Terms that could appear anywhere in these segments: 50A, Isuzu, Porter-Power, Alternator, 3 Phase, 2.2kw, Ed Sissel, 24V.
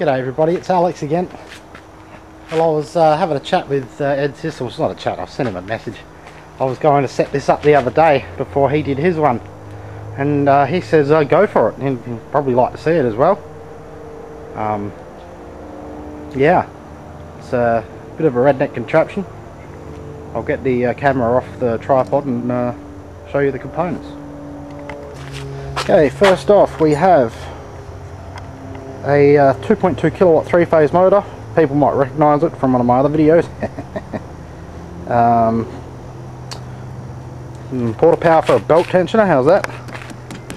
G'day everybody, it's Alex again. Well, I was having a chat with Ed Sissel. It's not a chat, I sent him a message. I was going to set this up the other day before he did his one, and he says go for it, and he'd probably like to see it as well. Yeah, it's a bit of a redneck contraption. I'll get the camera off the tripod and show you the components. Okay, first off we have a 2.2kW 3-phase motor. People might recognise it from one of my other videos. Quarter power for a belt tensioner, how's that?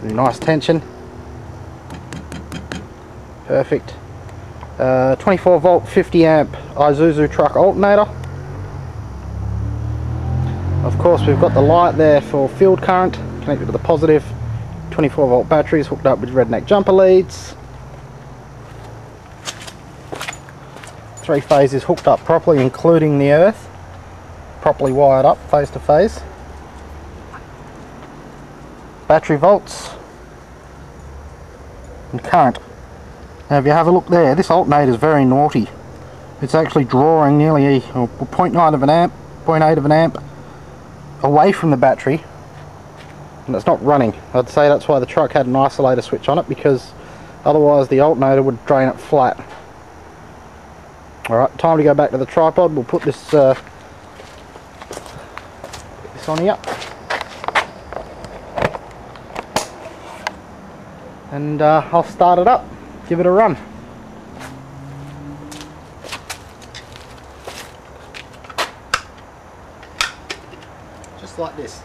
Nice tension. Perfect. 24V 50A Isuzu truck alternator. Of course we've got the light there for field current, connected to the positive. 24V batteries hooked up with redneck jumper leads. 3 phase is hooked up properly, including the earth, properly wired up phase to phase. Battery volts and current. Now if you have a look there, this alternator is very naughty. It's actually drawing nearly 0.9 of an amp, 0.8 of an amp away from the battery, and it's not running. I'd say that's why the truck had an isolator switch on it, because otherwise the alternator would drain it flat. Alright, time to go back to the tripod. We'll put this this on here, and I'll start it up, give it a run. Just like this.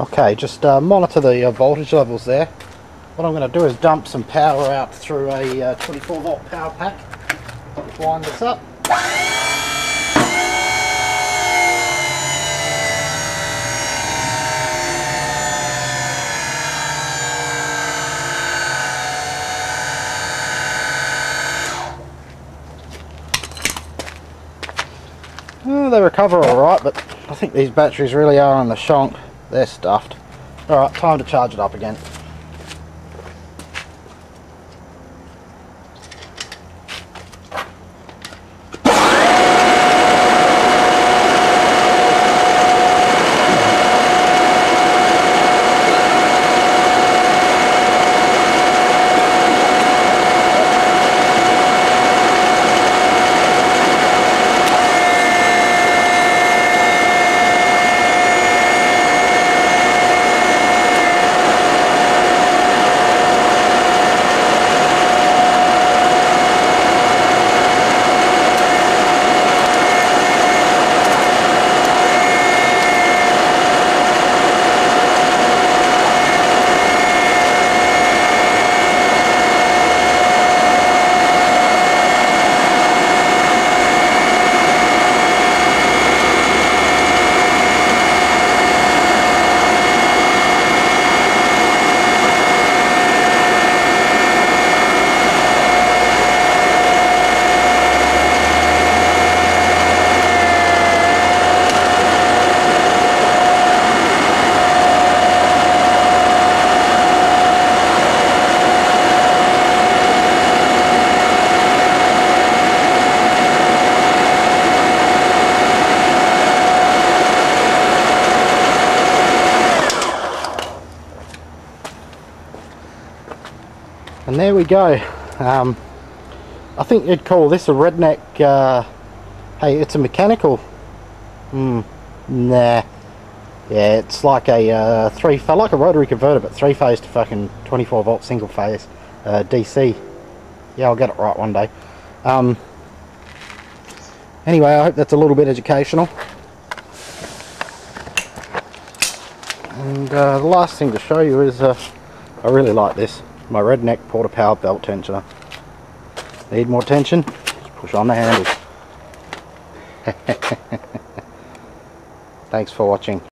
Okay, just monitor the voltage levels there. What I'm going to do is dump some power out through a 24V power pack. Wind this up. Oh, they recover alright, but I think these batteries really are on the shonk. They're stuffed. Alright, time to charge it up again. And there we go. I think you'd call this a redneck, hey, it's a mechanical Nah. Yeah, it's like a like a rotary converter, but three-phase to fucking 24-volt single-phase DC. Yeah, I'll get it right one day. Anyway, I hope that's a little bit educational. And the last thing to show you is, I really like this, my Redneck Porter-Power belt tensioner. Need more tension? Just push on the handle. Thanks for watching.